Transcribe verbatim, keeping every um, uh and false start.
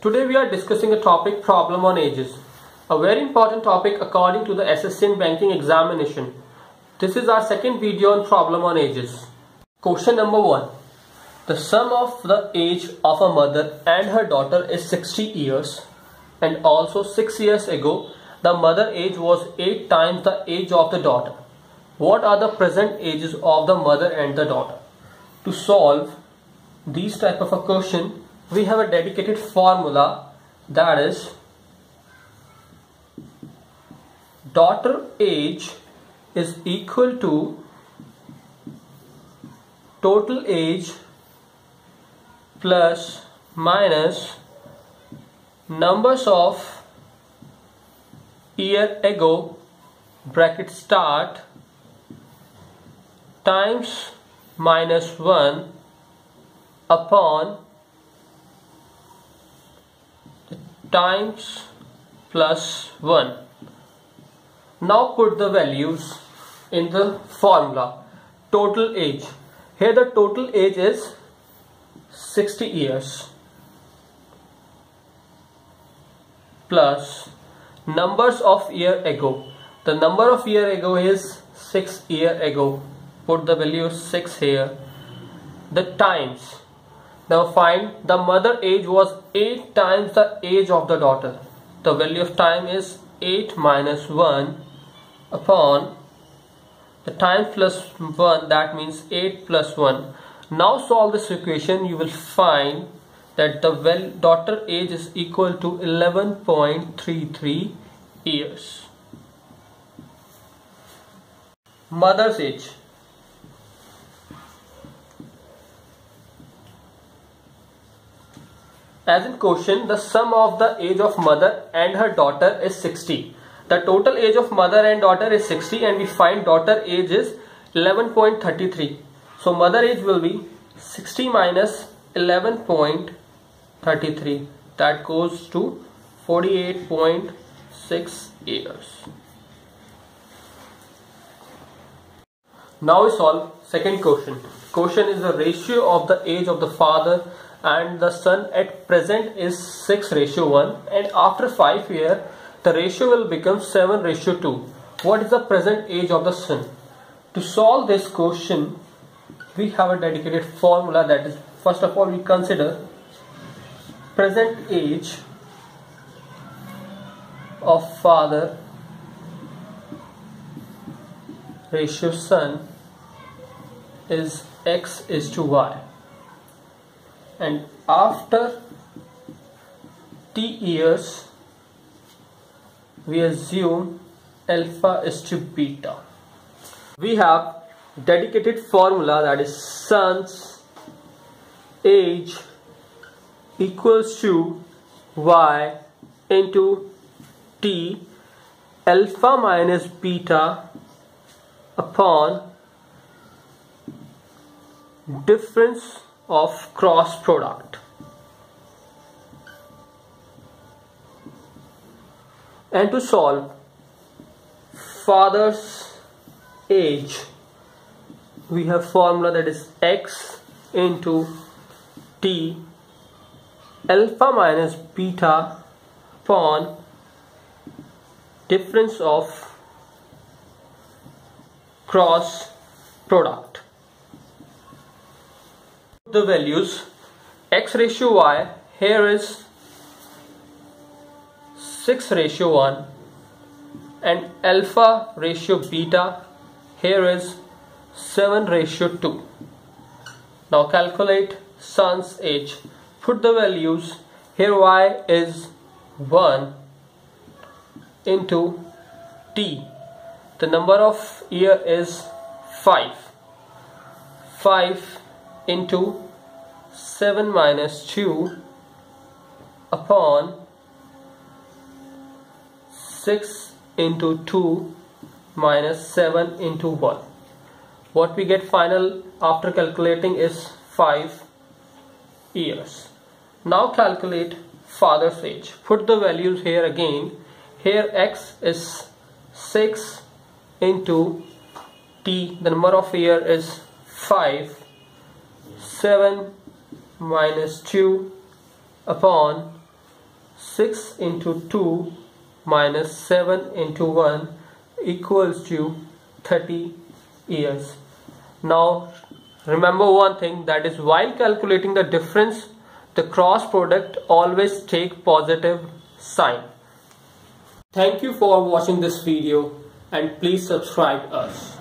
Today we are discussing a topic, problem on ages, a very important topic according to the S S C and banking examination. This is our second video on problem on ages. Question number one. The sum of the age of a mother and her daughter is sixty years, and also six years ago the mother age was eight times the age of the daughter. What are the present ages of the mother and the daughter? To solve these type of a question, we have a dedicated formula, that is daughter age is equal to total age plus minus numbers of year ago bracket start times minus one upon times plus one. Now put the values in the formula. Total age, here the total age is sixty years plus numbers of year ago. The number of year ago is six year ago. Put the value six here. The times. Now find the mother age was eight times the age of the daughter. The value of time is eight minus one upon the time plus one, that means eight plus one. Now solve this equation, you will find that the well daughter age is equal to eleven point three three years. Mother's age. As in question, the sum of the age of mother and her daughter is sixty. The total age of mother and daughter is sixty, and we find daughter age is eleven point three three. So mother age will be sixty minus eleven point three three. That goes to forty-eight point six years. Now we solve second question. Question is the ratio of the age of the father and the son at present is six ratio one, and after five years the ratio will become seven ratio two. What is the present age of the son? To solve this question, we have a dedicated formula, that is, first of all we consider present age of father ratio son is x is to y. And after t years, we assume alpha is to beta. We have dedicated formula, that is son's age equals to y into t alpha minus beta upon difference of cross product, and to solve father's age we have formula, that is x into t alpha minus beta upon difference of cross product. The values, x ratio y here is six ratio one, and alpha ratio beta here is seven ratio two. Now calculate son's age. Put the values here. Y is one into t. The number of year is five. five into seven minus two upon six into two minus seven into one. What we get final after calculating is five years. Now calculate father's age. Put the values here again. Here x is six into t. The number of year is five. seven minus two upon six into two minus seven into one equals to thirty years. Now remember one thing, that is while calculating the difference, the cross product always take positive sign. Thank you for watching this video and please subscribe us.